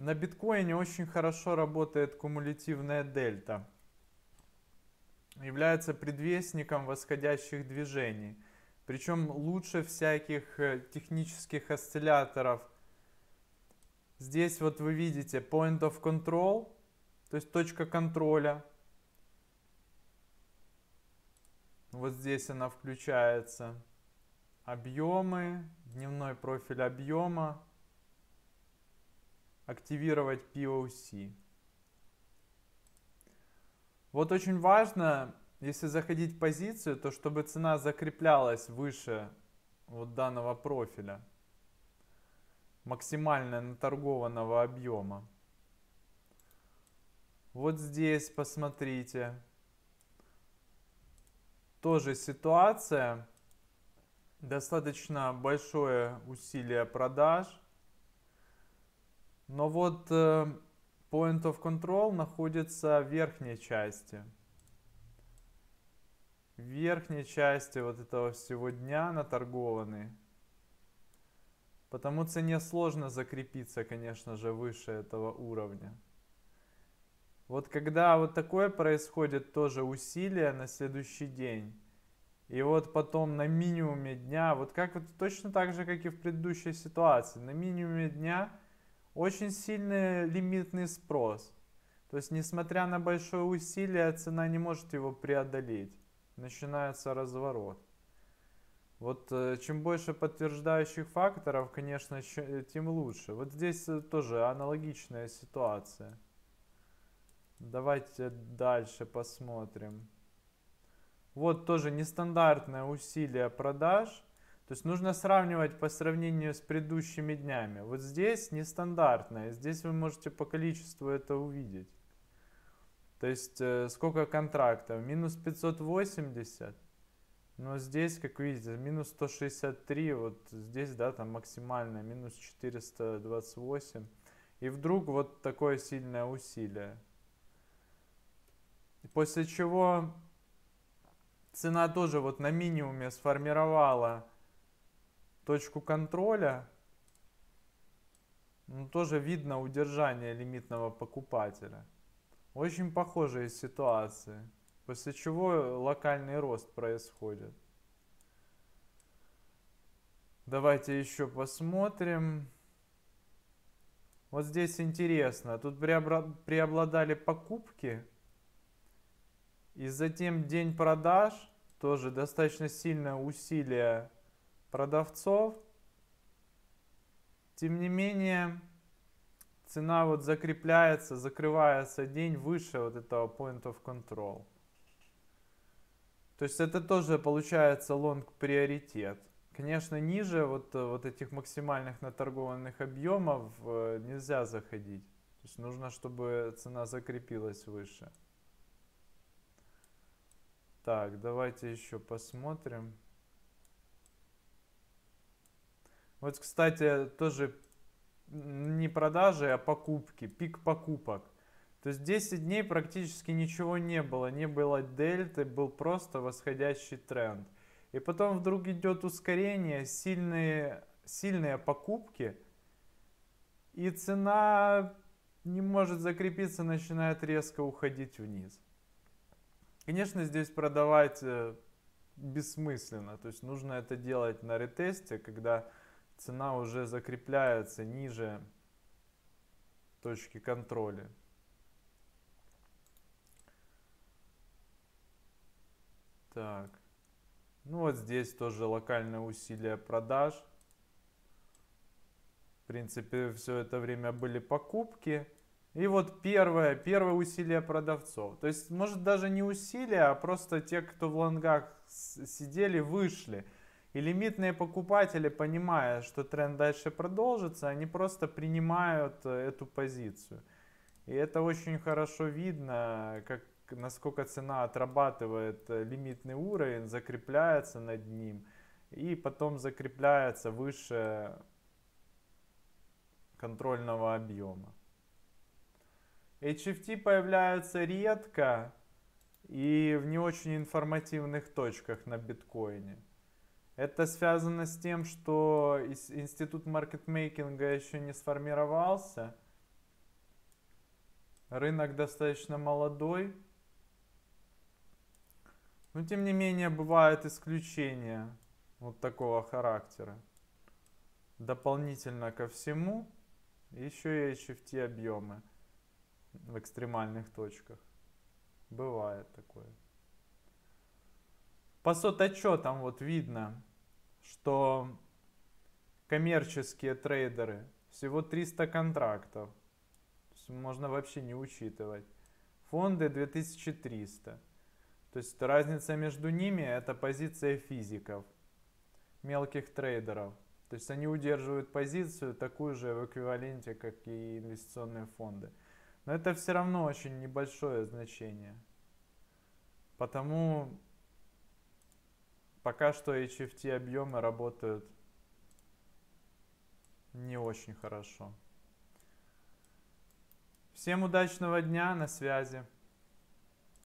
На биткоине очень хорошо работает кумулятивная дельта. Является предвестником восходящих движений. Причем лучше всяких технических осцилляторов. Здесь вот вы видите point of control, то есть точка контроля. Вот здесь она включается. Объемы, дневной профиль объема. Активировать POC. Вот очень важно, если заходить в позицию, то чтобы цена закреплялась выше вот данного профиля. Максимально наторгованного объема. Вот здесь посмотрите. Тоже ситуация. Достаточно большое усилие продаж. Но вот point of control находится в верхней части. В верхней части вот этого всего дня наторгованы. Потому цене сложно закрепиться, конечно же, выше этого уровня. Вот когда вот такое происходит, тоже усилие на следующий день. И вот потом на минимуме дня, вот как вот точно так же, как и в предыдущей ситуации, на минимуме дня очень сильный лимитный спрос. То есть, несмотря на большое усилие, цена не может его преодолеть. Начинается разворот. Вот чем больше подтверждающих факторов, конечно, тем лучше. Вот здесь тоже аналогичная ситуация. Давайте дальше посмотрим. Вот тоже нестандартное усилие продаж. То есть нужно сравнивать по сравнению с предыдущими днями. Вот здесь нестандартное. Здесь вы можете по количеству это увидеть. То есть сколько контрактов? Минус 580. Но здесь, как видите, минус 163, вот здесь, да, там максимально, минус 428. И вдруг вот такое сильное усилие. После чего цена тоже вот на минимуме сформировала точку контроля. Но тоже видно удержание лимитного покупателя. Очень похожие ситуации. После чего локальный рост происходит. Давайте еще посмотрим. Вот здесь интересно. Тут преобладали покупки. И затем день продаж. Тоже достаточно сильное усилие продавцов. Тем не менее, цена вот закрепляется, закрывается день выше вот этого point of control. То есть это тоже получается лонг-приоритет. Конечно, ниже вот этих максимальных наторгованных объемов нельзя заходить. То есть нужно, чтобы цена закрепилась выше. Так, давайте еще посмотрим. Вот, кстати, тоже не продажи, а покупки. Пик покупок. То есть 10 дней практически ничего не было. Не было дельты, был просто восходящий тренд. И потом вдруг идет ускорение, сильные покупки. И цена не может закрепиться, начинает резко уходить вниз. Конечно, здесь продавать бессмысленно. То есть нужно это делать на ретесте, когда цена уже закрепляется ниже точки контроля. Так, ну вот здесь тоже локальное усилие продаж. В принципе, все это время были покупки. И вот первое усилие продавцов. То есть, может, даже не усилие, а просто те, кто в лонгах сидели, вышли. И лимитные покупатели, понимая, что тренд дальше продолжится, они просто принимают эту позицию. И это очень хорошо видно, насколько цена отрабатывает лимитный уровень, закрепляется над ним и потом закрепляется выше контрольного объема. HFT появляются редко и в не очень информативных точках на биткоине. Это связано с тем, что институт маркетмейкинга еще не сформировался. Рынок достаточно молодой. Но тем не менее бывают исключения вот такого характера. Дополнительно ко всему еще и HFT объемы в экстремальных точках. Бывает такое. По сототчетам вот видно, что коммерческие трейдеры всего 300 контрактов. Можно вообще не учитывать. Фонды 2300. То есть разница между ними — это позиция физиков, мелких трейдеров. То есть они удерживают позицию такую же в эквиваленте, как и инвестиционные фонды. Но это все равно очень небольшое значение. Потому пока что HFT объемы работают не очень хорошо. Всем удачного дня, на связи.